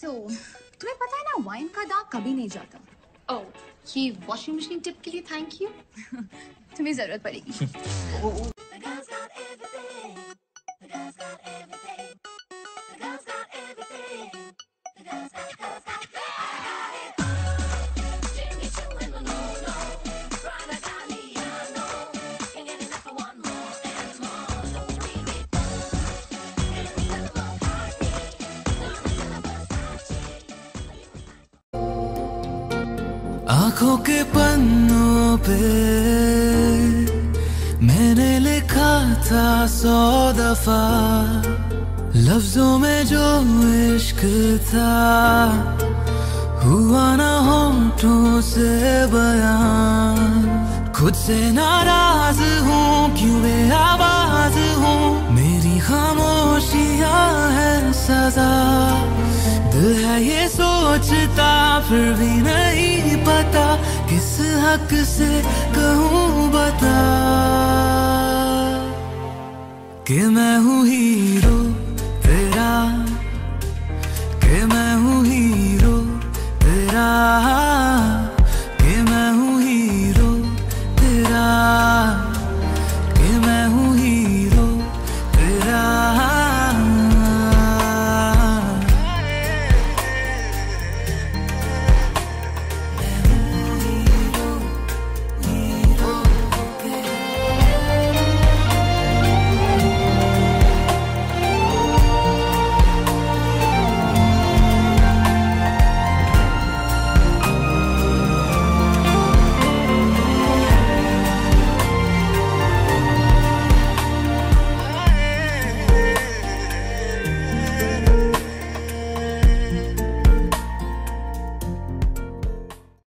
So, तुम्हें पता है ना वाइन का दाग कभी नहीं जाता। Oh, ये वॉशिंग मशीन टिप के लिए थैंक यू। तुम्हें जरूरत पड़ेगी। आँखों के पन्नों पे मैंने लिखा था 100 दफा लफ्जों में जो इश्क था हुआ ना होंठों से बयां। खुद से नाराज हूँ क्यों बेआवाज हूँ, मेरी खामोशियाँ है सजा। दिल है ये सोचता फिर भी नहीं पता किस हक से कहूँ बता कि मैं हूँ हीरो।